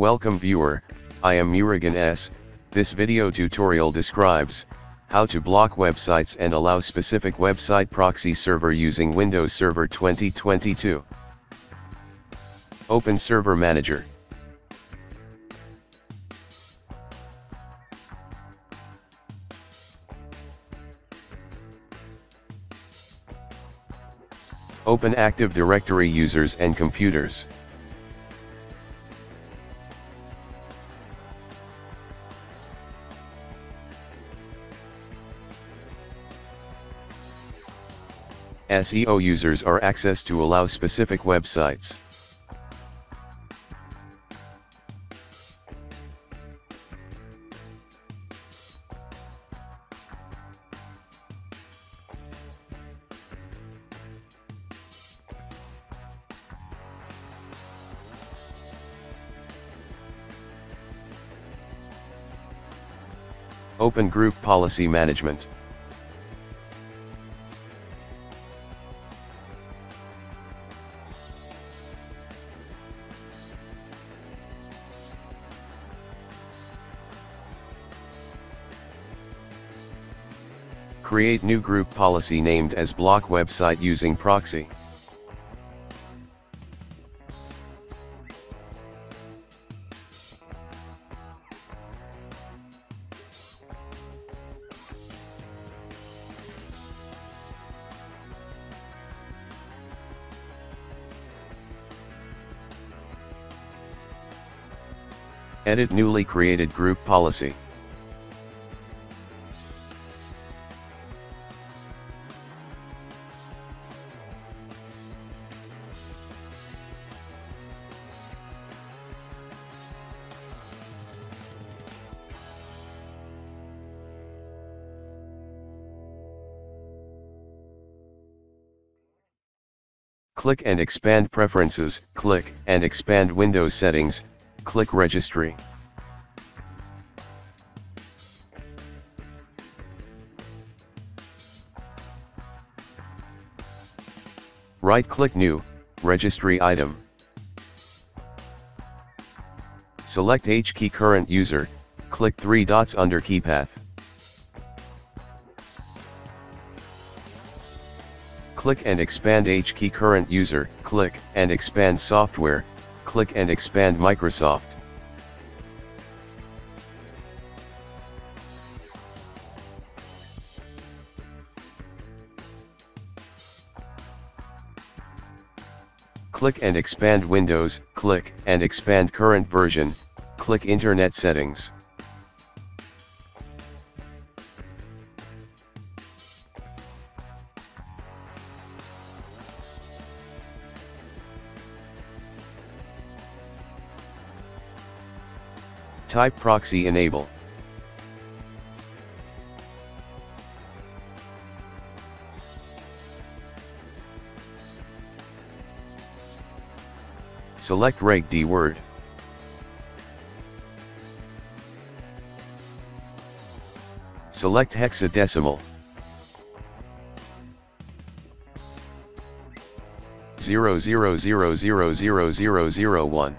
Welcome viewer, I am Murugan S. This video tutorial describes how to block websites and allow specific website proxy server using Windows Server 2022. Open Server Manager. Open Active Directory Users and Computers. SEO users are access to allow specific websites. Open Group Policy Management. Create new group policy named as block website using proxy. Edit newly created group policy. Click and expand Preferences, click and expand Windows Settings, click Registry. Right-click New, Registry Item. Select HKEY Current User, click 3 dots under Key Path. Click and expand HKEY Current User, click and expand Software, click and expand Microsoft. Click and expand Windows, click and expand Current Version, click Internet Settings. Type proxy enable. Select REG_DWORD. Select hexadecimal 000000001.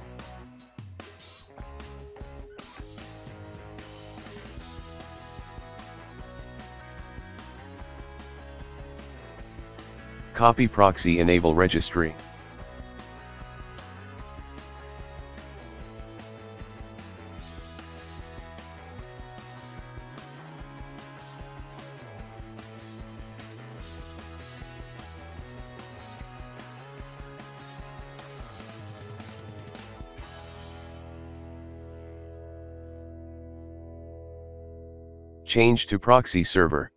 Copy proxy enable registry. Change to proxy server.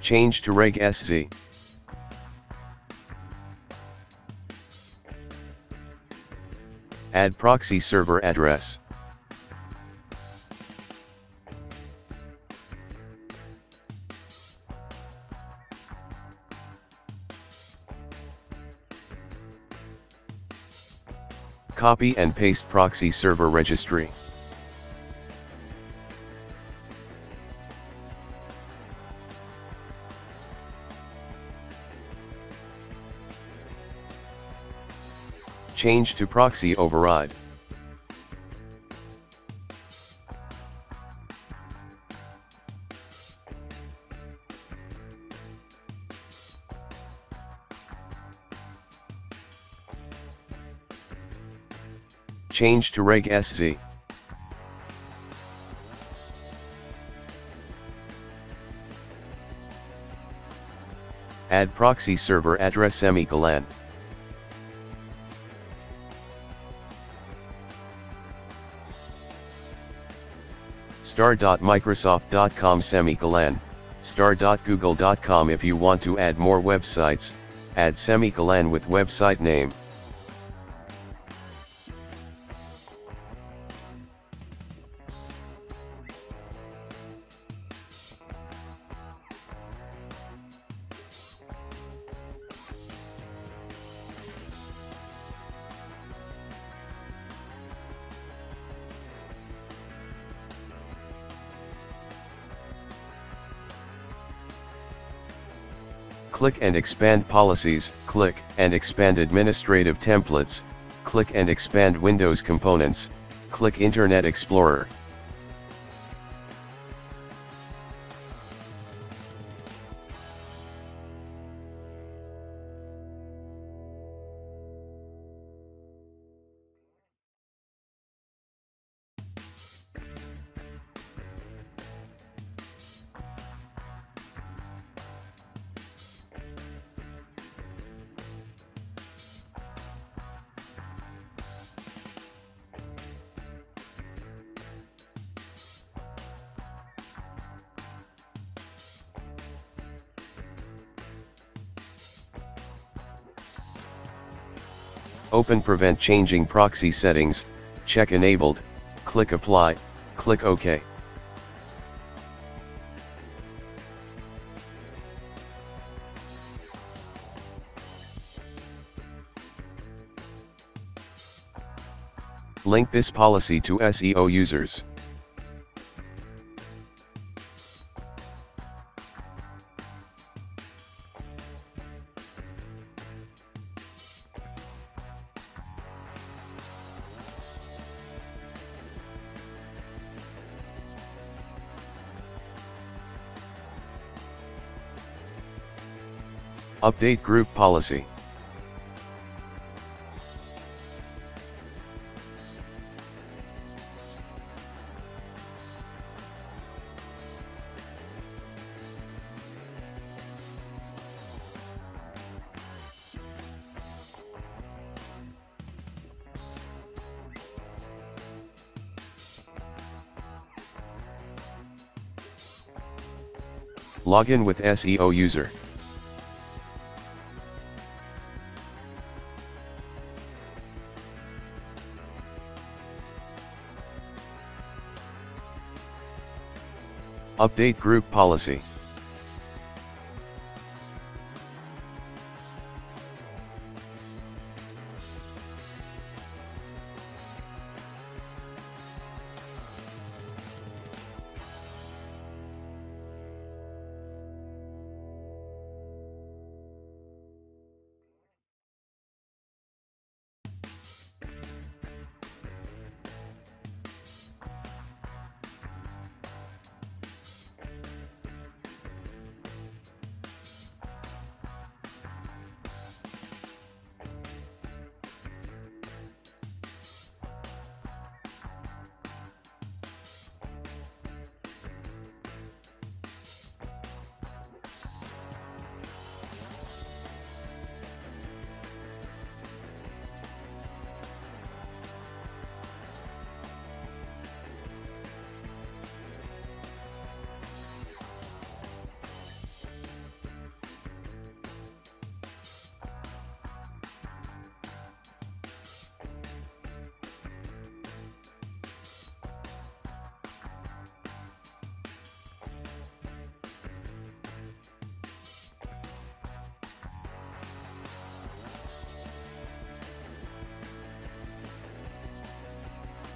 Change to reg_sz. Add proxy server address. Copy and paste proxy server registry. Change to proxy override. Change to reg_sz. Add proxy server address ; star.microsoft.com ; star.google.com. If you want to add more websites, add ; with website name. Click and expand policies, click and expand administrative templates, click and expand Windows components, click Internet Explorer. Open Prevent Changing Proxy Settings, check Enabled, click Apply, click OK. Link this policy to SEO users. Update group policy. Login with SEO user. Update group policy.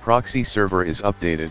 Proxy server is updated.